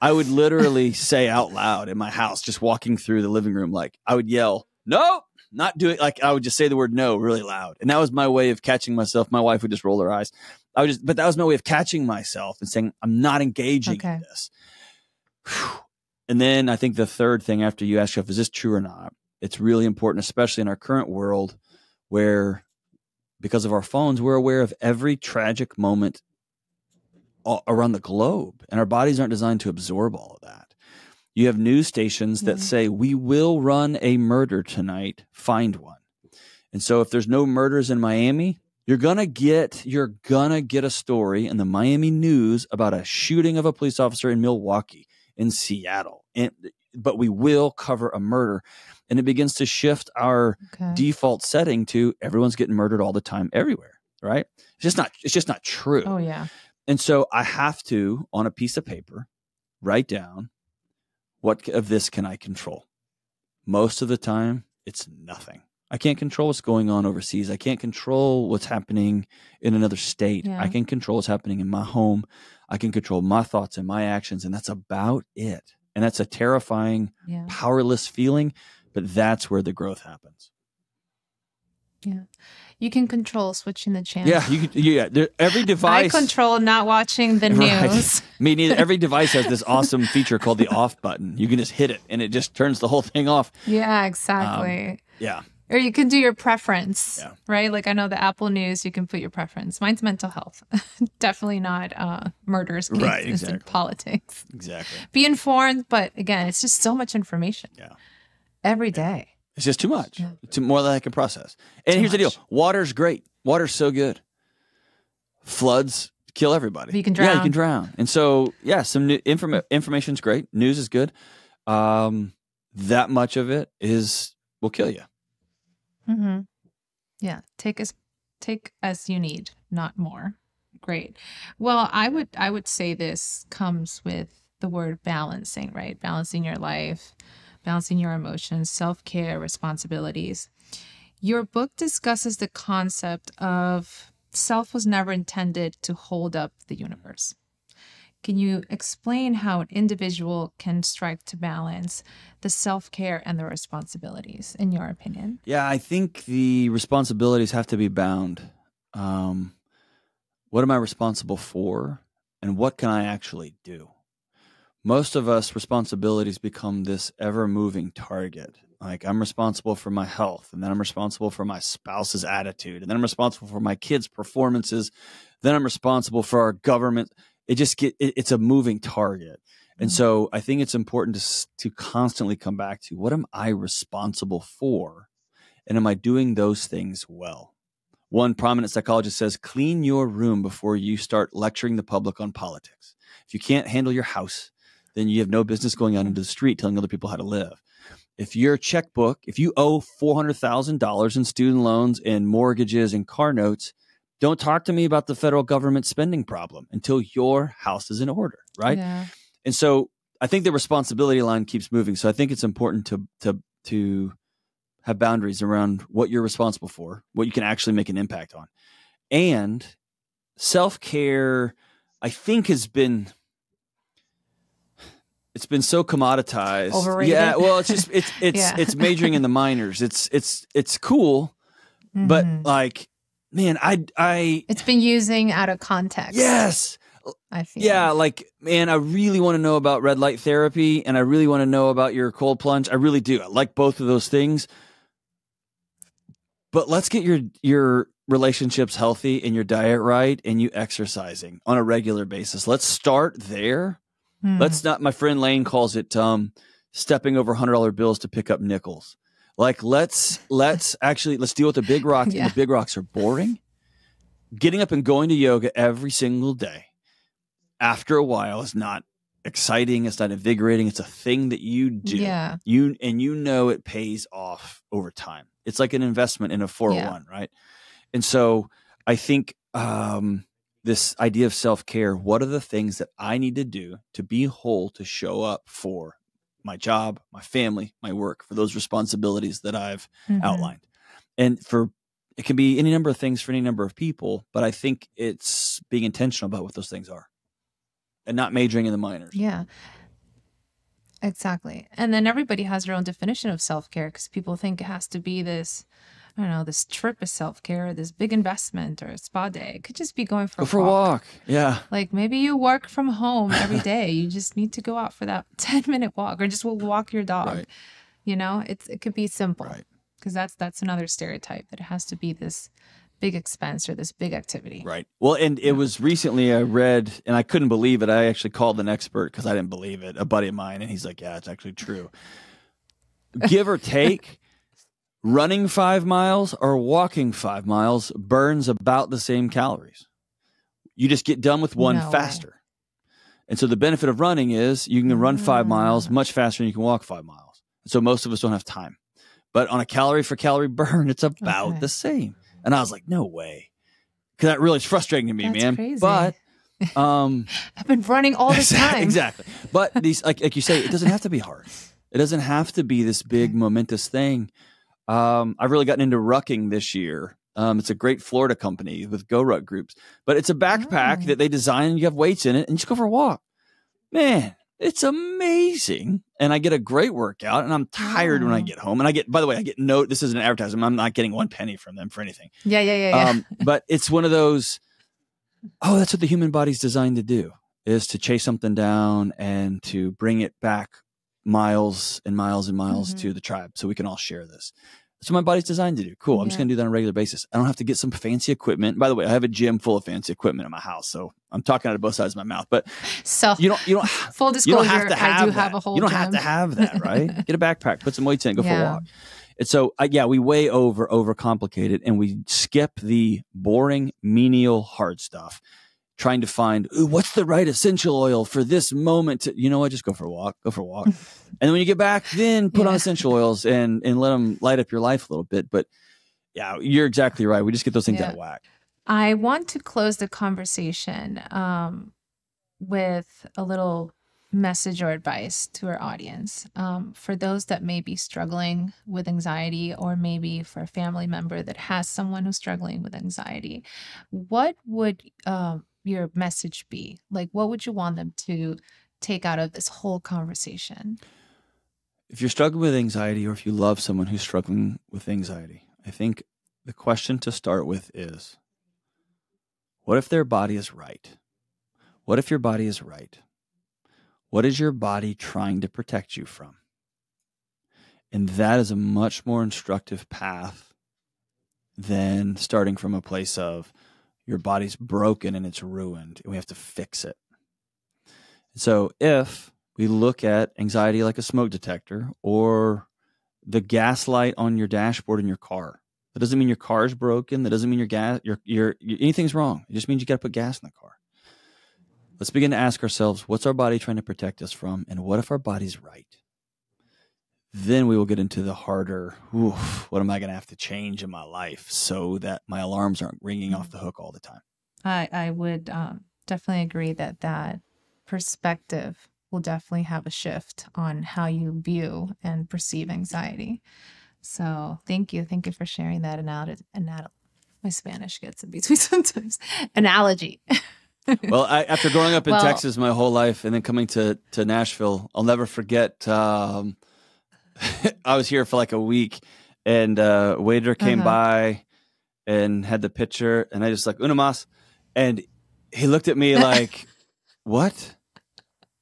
I would literally say out loud in my house, just walking through the living room, like I would yell, "No, not doing." Like I would just say the word "no" really loud, and that was my way of catching myself. My wife would just roll her eyes. I would just, but that was my way of catching myself and saying, "I'm not engaging okay. in this." Whew. And then I think the third thing after you ask yourself, is this true or not? It's really important, especially in our current world where because of our phones, we're aware of every tragic moment all around the globe and our bodies aren't designed to absorb all of that. You have news stations that mm-hmm. say, we will run a murder tonight, find one. And so if there's no murders in Miami, You're gonna get you're gonna get a story in the Miami news about a shooting of a police officer in Milwaukee, in Seattle, and but we will cover a murder, and it begins to shift our okay. default setting to everyone's getting murdered all the time, everywhere. Right? It's just not it's just not true. Oh yeah. And so I have to, on a piece of paper, write down what of this can I control. Most of the time, it's nothing. I can't control what's going on overseas. I can't control what's happening in another state. Yeah. I can control what's happening in my home. I can control my thoughts and my actions, and that's about it. And that's a terrifying, yeah. powerless feeling, but that's where the growth happens. Yeah. You can control switching the channel. Yeah, you can, yeah. There, every device. I control not watching the right. news. I mean, every device has this awesome feature called the off button. You can just hit it, and it just turns the whole thing off. Yeah, exactly. Um, yeah. Or you can do your preference, yeah. right? Like I know the Apple News, you can put your preference. Mine's mental health. Definitely not uh, murders, cases, right, exactly. and politics. Exactly. Be informed, but again, it's just so much information. Yeah. Every yeah. day. It's just too much. Yeah. It's more than I can process. And too here's much. the deal. Water's great. Water's so good. Floods kill everybody. But you can drown. Yeah, you can drown. And so, yeah, some new inform information's great. News is good. Um, that much of it is will kill you. Mm-hmm. Yeah. Take as, take as you need, not more. Great. Well, I would, I would say this comes with the word balancing, right? Balancing your life, balancing your emotions, self-care, responsibilities. Your book discusses the concept of self was never intended to hold up the universe. Can you explain how an individual can strike to balance the self-care and the responsibilities, in your opinion? Yeah, I think the responsibilities have to be bound. Um, what am I responsible for, and what can I actually do? Most of us, responsibilities become this ever-moving target. Like, I'm responsible for my health, and then I'm responsible for my spouse's attitude, and then I'm responsible for my kids' performances, then I'm responsible for our government. It just get, it, it's a moving target. And so I think it's important to, to constantly come back to, what am I responsible for? And am I doing those things well? One prominent psychologist says, clean your room before you start lecturing the public on politics. If you can't handle your house, then you have no business going out into the street telling other people how to live. If your checkbook, if you owe four hundred thousand dollars in student loans and mortgages and car notes, don't talk to me about the federal government spending problem until your house is in order, right? Yeah. And so I think the responsibility line keeps moving. So I think it's important to to to have boundaries around what you're responsible for, what you can actually make an impact on. And self-care, I think, has been, it's been so commoditized. Overrated. Yeah, well, it's just, it's, it's, yeah. it's majoring in the minors. It's, it's, it's cool, mm-hmm. but like, man, I, I. It's been using out of context. Yes. I feel yeah, like, man, I really want to know about red light therapy, and I really want to know about your cold plunge. I really do. I like both of those things. But let's get your your relationships healthy and your diet right and you exercising on a regular basis. Let's start there. Hmm. Let's not, my friend Lane calls it um, stepping over one hundred dollar bills to pick up nickels. Like, let's let's actually, let's deal with the big rocks. Yeah. And the big rocks are boring. Getting up and going to yoga every single day, after a while, it's not exciting. It's not invigorating. It's a thing that you do. Yeah. You, and you know, it pays off over time. It's like an investment in a four oh one, yeah. right? And so I think um, this idea of self-care, what are the things that I need to do to be whole, to show up for my job, my family, my work, for those responsibilities that I've mm-hmm. outlined? And for it can be any number of things for any number of people, but I think it's being intentional about what those things are. And not majoring in the minors. Yeah, exactly. And then everybody has their own definition of self-care, because people think it has to be this, I don't know, this trip of self-care, this big investment, or a spa day. It could just be going for go a for walk. a walk. Yeah. Like, maybe you work from home every day. You just need to go out for that ten minute walk, or just walk your dog. Right. You know, it's, it could be simple, because right. that's, that's another stereotype, that it has to be this big expense or this big activity. Right. Well, and it was recently I read, and I couldn't believe it. I actually called an expert because I didn't believe it, a buddy of mine. And he's like, yeah, it's actually true. Give or take, running five miles or walking five miles burns about the same calories. You just get done with one no faster. Way. And so the benefit of running is you can run five mm. miles much faster than you can walk five miles. So most of us don't have time. But on a calorie for calorie burn, it's about okay. the same. And I was like, no way. Because that really is frustrating to me, That's man. Crazy. But um, I've been running all this time. Exactly. But these, like, like you say, it doesn't have to be hard. It doesn't have to be this big, momentous thing. Um, I've really gotten into rucking this year. Um, it's a great Florida company with Go Ruck groups. But it's a backpack oh. that they design, and you have weights in it, and you just go for a walk. Man, it's amazing. And I get a great workout, and I'm tired oh. when I get home. And I get, by the way, I get no, this isn't an advertisement. I'm not getting one penny from them for anything. Yeah, yeah, yeah. yeah. Um, but it's one of those, oh, that's what the human body's designed to do, is to chase something down and to bring it back miles and miles and miles mm-hmm. to the tribe so we can all share this. That's what my body's designed to do. Cool. I'm yeah. just going to do that on a regular basis. I don't have to get some fancy equipment. By the way, I have a gym full of fancy equipment in my house, so I'm talking out of both sides of my mouth. But so you don't, you don't, full disclosure, you don't have to have I do that. have a whole You don't gym. have to have that, right? Get a backpack, put some weights in, go yeah. for a walk. And so, uh, yeah, we way over, over complicate it, and we skip the boring, menial, hard stuff, trying to find, ooh, what's the right essential oil for this moment? To, you know what? Just go for a walk, go for a walk. And then when you get back, then put yeah. on essential oils and, and let them light up your life a little bit. But yeah, you're exactly right. We just get those things yeah. out of whack. I want to close the conversation um, with a little message or advice to our audience. Um, for those that may be struggling with anxiety, or maybe for a family member that has someone who's struggling with anxiety, what would uh, your message be? Like, what would you want them to take out of this whole conversation? If you're struggling with anxiety, or if you love someone who's struggling with anxiety, I think the question to start with is, what if their body is right? What if your body is right? What is your body trying to protect you from? And that is a much more instructive path than starting from a place of, your body's broken and it's ruined, and we have to fix it. So if We look at anxiety like a smoke detector or the gas light on your dashboard in your car. That doesn't mean your car is broken. That doesn't mean your gas, your, your, your anything's wrong. It just means you got to put gas in the car. Let's begin to ask ourselves, what's our body trying to protect us from? And what if our body's right? Then we will get into the harder, oof, what am I going to have to change in my life so that my alarms aren't ringing off the hook all the time? I, I would um, definitely agree that that perspective will definitely have a shift on how you view and perceive anxiety. So thank you. Thank you for sharing that analogy. My Spanish gets in between sometimes. Analogy. Well, I, after growing up in well, Texas my whole life and then coming to, to Nashville, I'll never forget. Um, I was here for like a week and uh, a waiter came uh-huh. by and had the picture and I just like, una mas. And he looked at me like, what?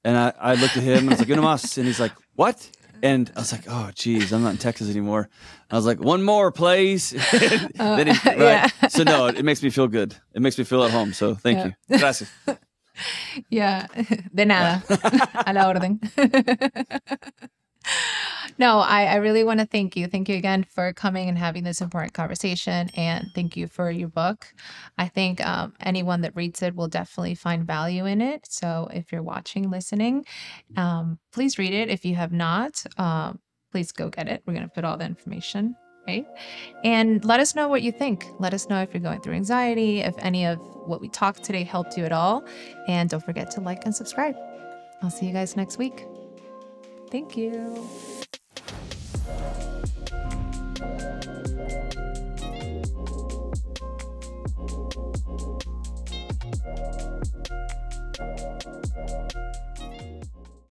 And I, I looked at him and I was like, una mas. And he's like, what? And I was like, oh, geez, I'm not in Texas anymore. I was like, one more, please. uh, then he, right? yeah. So no, it, it makes me feel good. It makes me feel at home. So thank yeah. you. Gracias. Yeah. De nada. A la orden. No, I, I really want to thank you. Thank you again for coming and having this important conversation. And thank you for your book. I think um, anyone that reads it will definitely find value in it. So if you're watching, listening, um, please read it. If you have not, um, please go get it. We're going to put all the information, right? And let us know what you think. Let us know if you're going through anxiety, if any of what we talked today helped you at all. And don't forget to like and subscribe. I'll see you guys next week. Thank you.